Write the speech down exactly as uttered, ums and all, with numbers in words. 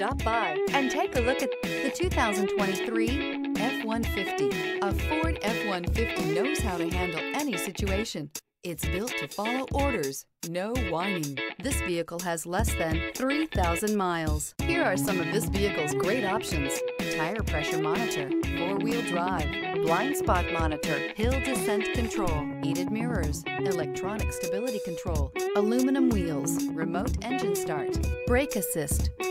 Stop by and take a look at the two thousand twenty-three F one fifty. A Ford F one fifty knows how to handle any situation. It's built to follow orders, no whining. This vehicle has less than three thousand miles. Here are some of this vehicle's great options: tire pressure monitor, four-wheel drive, blind spot monitor, hill descent control, heated mirrors, electronic stability control, aluminum wheels, remote engine start, brake assist,